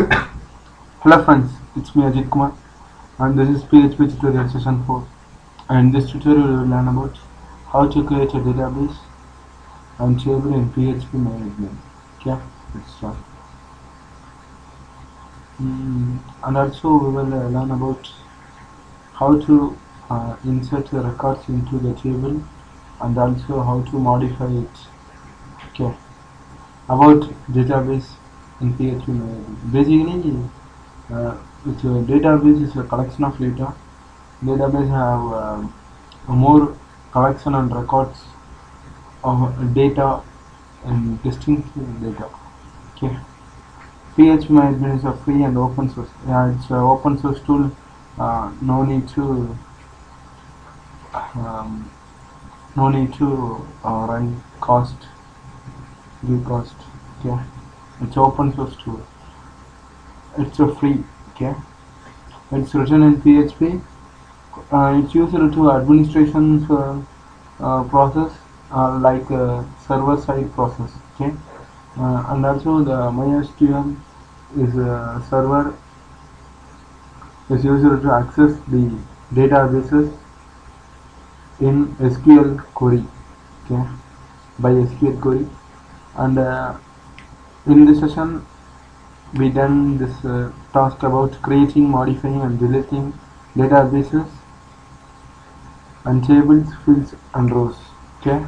Hello friends, it's me Ajit Kumar and this is PHP tutorial session 4, and in this tutorial we will learn about how to create a database and table in phpMyAdmin. Okay, let's start. And also we will learn about how to insert the records into the table and also how to modify it. Okay, about database in PHP. Basically, it's a database is a collection of data. Database have more collection and records of data and distinct data. Okay. phpMyAdmin is a free and open source. Yeah, it's an open source tool. No need to run cost, due cost. Okay. It's open source tool. It's a free. Okay. It's written in PHP. It's used to administration process, like server side process. Okay. And also the MySQL is a server. It's used to access the databases in SQL query. Okay. By SQL query. And in this session, we done this task about creating, modifying, and deleting databases and tables, fields, and rows. Okay.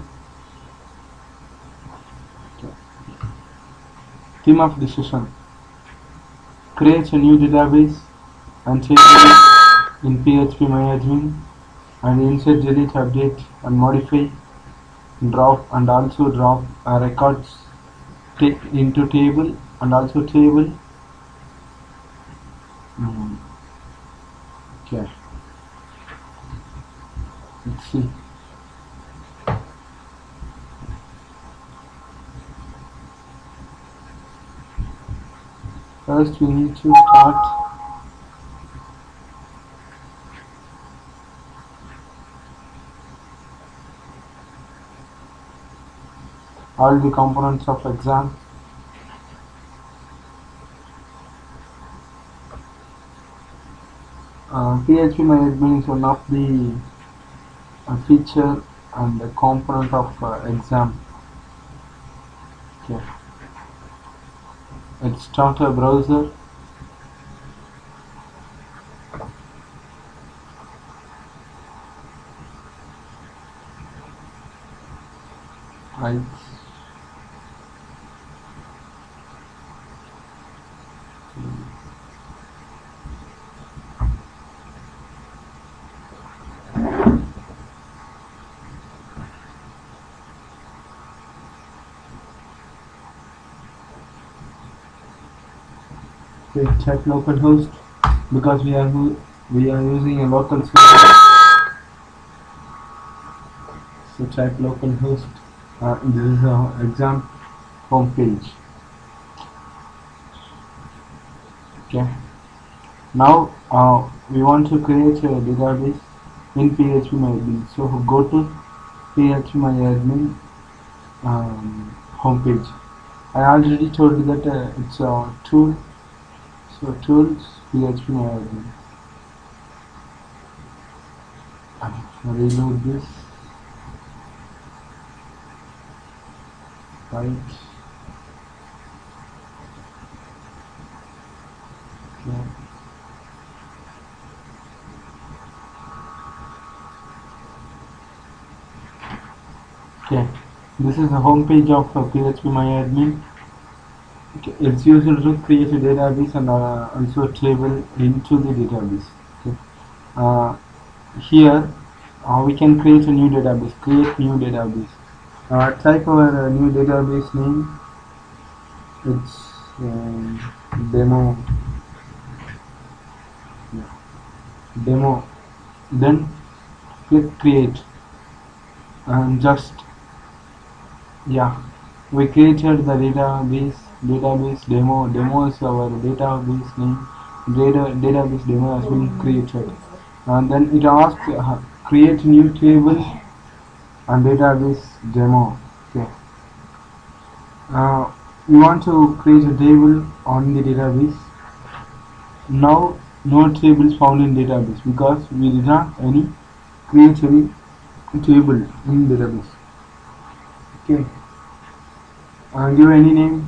Okay. Theme of this session: create a new database and table in phpMyAdmin, and insert, delete, update, and modify, drop, and also drop records into table and also table. Okay, let's see. First we need to start all the components of exam. phpMyAdmin is one of the feature and the component of exam. Okay, let's start a browser. Right. Okay, check localhost because we are using a local server. So type localhost. This is our exam homepage. Okay. Now we want to create a database in phpMyAdmin. So go to phpMyAdmin homepage. I already told you that it's a tool. So tools, phpMyAdmin. Reload this. Right. Okay. Okay. This is the homepage of phpMyAdmin. Okay, it's useful to create a database and also a table into the database. Okay. Here we can create a new database. Create new database. Type our new database name. It's demo. Then click create and we created the database. Database demo is our database name. Database demo has been created, and then it asks create new table and database demo. Okay. We want to create a table on the database. now no tables found in database, because we did not any create any table in database. Okay, I'll give any name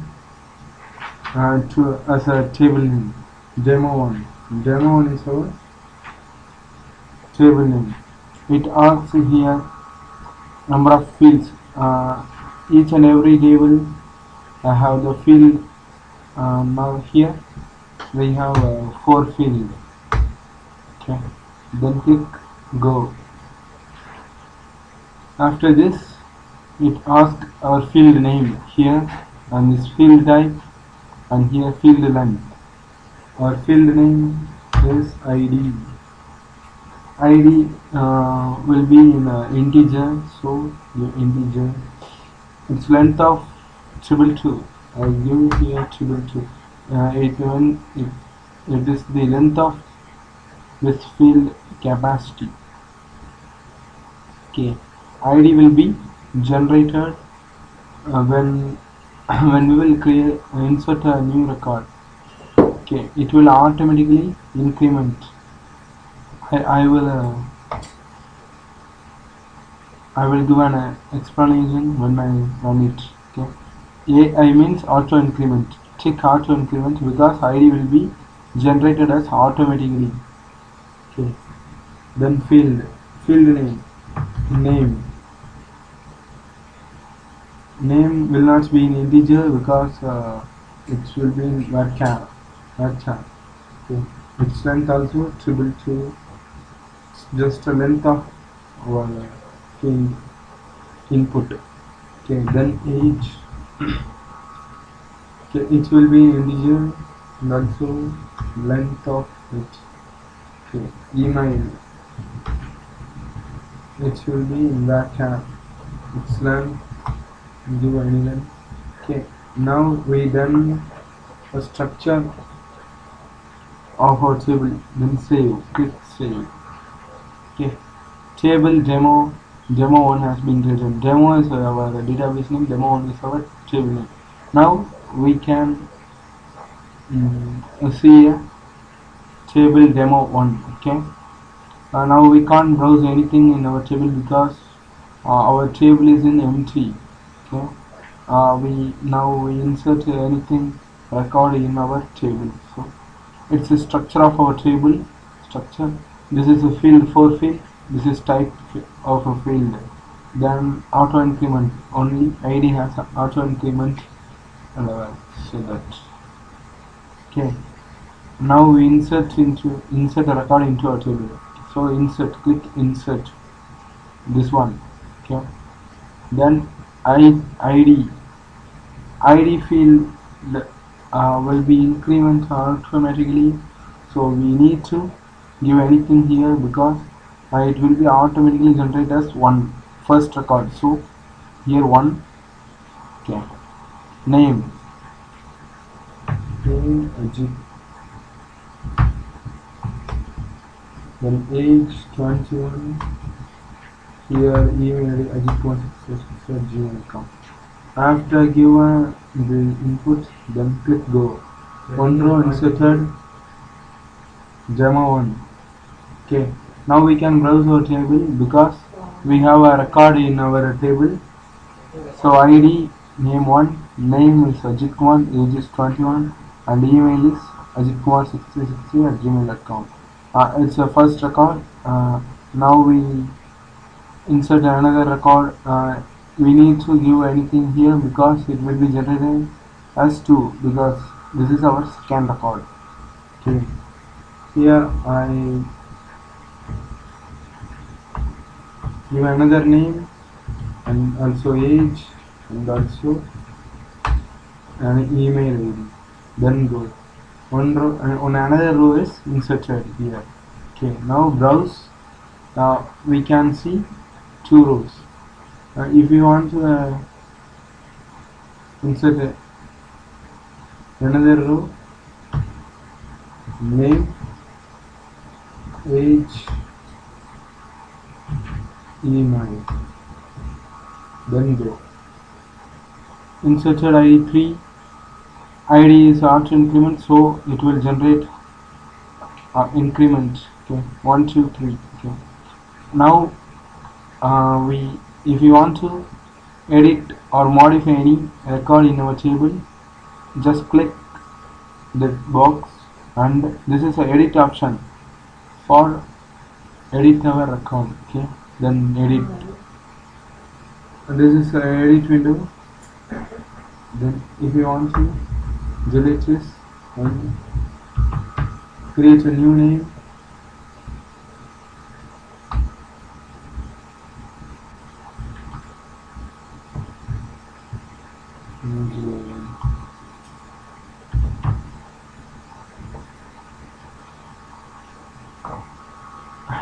to as a table name, demo1. Demo1 is our table name. It asks here number of fields. Each and every table I have the field. Now here we have 4 fields. Okay, then click go. After this, it asks our field name here, and this field type, and here field length. Our field name is ID. ID will be in integer, so the integer. Its length of 222. I'll give here 222. It is the length of this field capacity. Okay, ID will be generated when we will create insert a new record. Okay, it will automatically increment. I will give an explanation when I run it. Okay, AI means auto increment. Check auto increment because ID will be generated as automatically. Okay, then field name will not be in integer because it will be in varchar. Okay, its length also 222. Just a length of our input. Okay, then age. Okay, it will be integer and also length of it. Okay, email. It will be in varchar. Its length. Give any length. Okay, now we done a structure of our table. Then save. Click save. Okay, table demo1 has been written. Demo is our database name. Demo1 is our table name. Now we can see a table demo1. Okay, now we can't browse anything in our table because our table is in empty. Okay, we insert anything record in our table. So it's the structure of our table structure. This is a field 4 field, this is type of a field. Then auto increment, only ID has an auto increment level. So that okay, now we insert a record into our table. So insert, click insert this one. Okay, then ID field will be incremented automatically, so we need to give anything here because it will be automatically generated as 1 first record. So here 1. Okay, name Ajit, then age 21, here email Ajit Kumar @gmail.com. After given the input, then click go. One row inserted, demo1. Okay, now we can browse our table because we have a record in our table. So ID name1, name is Ajit Kumar, age is 21, and email is ajitkumar6363@gmail.com. It's a first record. Now we insert another record. We need to give anything here because it will be generated as 2 because this is our second record. Okay, here I give another name and also age and also an email ID. Then go. One row and on another row is inserted here. Okay, now browse. We can see 2 rows. If you want to insert another row, name, age, email, then go. Inserted ID 3. ID is auto increment, so it will generate increment, okay, 1, 2, 3. Okay, now if you want to edit or modify any record in our table, just click this box, and this is the edit option for edit our record. Okay, then edit, and this is the edit window. Then if you want to delete this and create a new name,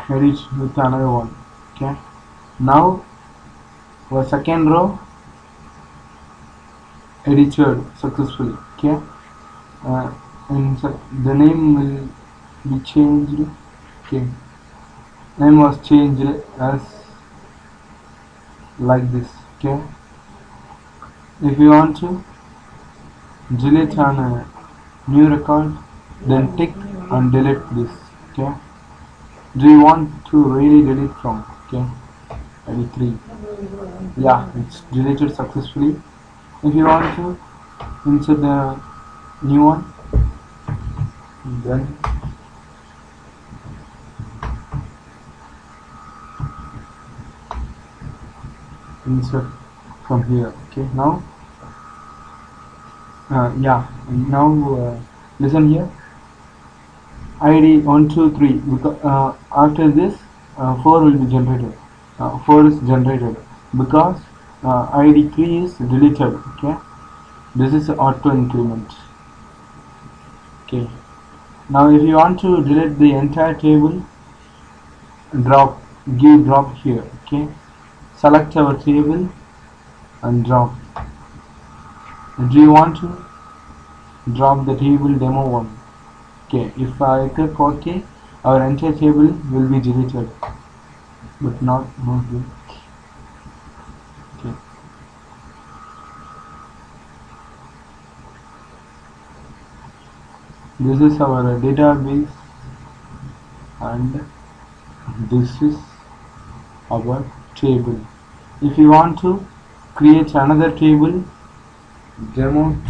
edit with another one. Okay, now for second row edited successfully. Okay, and the name will be changed. Okay, name was changed as like this. Okay, if you want to delete on a new record, then tick and delete this. Okay, do you want to really delete from? Okay, edit 3. Yeah, it's deleted successfully. If you want to insert the new one, then insert from here. Okay, now listen here, ID 123, because after this 4 will be generated. 4 is generated because ID 3 is deleted. Okay, this is auto increment. Okay, now if you want to delete the entire table, drop here. Okay, select our table and drop. Do you want to drop the table demo one? Okay, if I click OK, our entire table will be deleted, but not here. This is our database, and this is our table. If you want to create another table, you can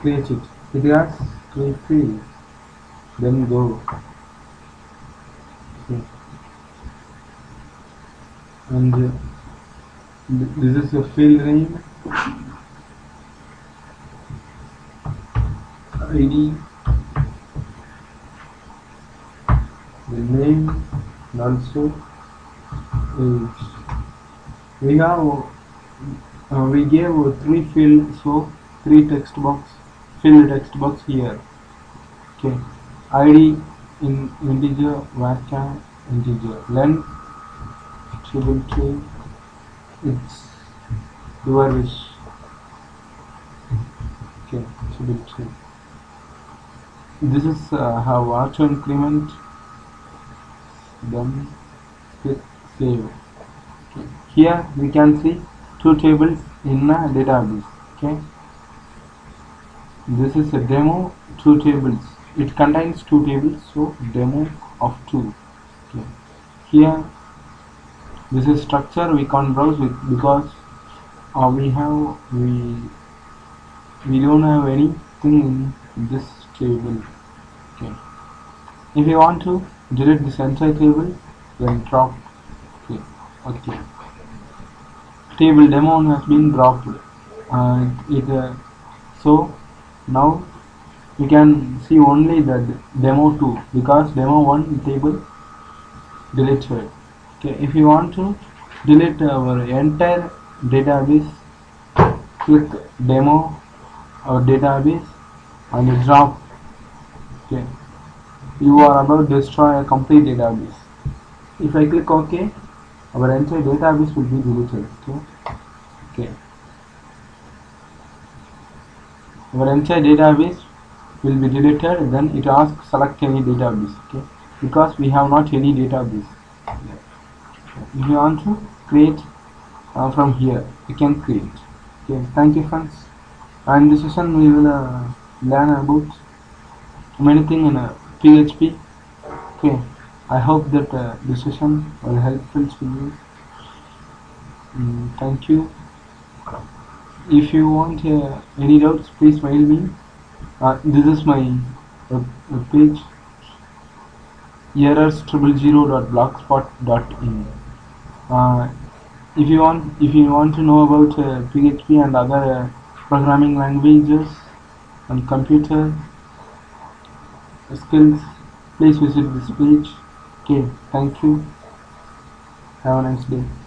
create it. It has 3 fields. Then go. Okay. And this is the field name, ID, the name, and also age. We gave 3 fields, so 3 text box, field text box here. Okay, ID in integer, varchar integer, length triple two. It's your wish. Okay, this is how auto increment. Then click save. Okay. Here we can see 2 tables in a database. Okay, this is a demo 2 tables. It contains 2 tables, so demo of 2. Okay, here. This is structure we can't browse with because we don't have anything in this table. Okay. If you want to delete this entire table, then drop. Okay. Okay. Table demo has been dropped. So now we can see only the demo 2 because demo 1 table deleted. Okay, if you want to delete our entire database, click demo our database and you drop. Okay, you are about to destroy a complete database. If I click OK, our entire database will be deleted. Okay, our entire database will be deleted. Then it asks select any database. Okay, because we have not any database. If you want to create from here, you can create. Okay, thank you friends. And this session we will learn about many things in PHP. Okay, I hope that this session will helpful to you. Thank you. If you want any doubts, please mail me. This is my page, Errors000.blogspot.in. If you want to know about PHP and other programming languages and computer skills, please visit this page. Okay, thank you. Have a nice day.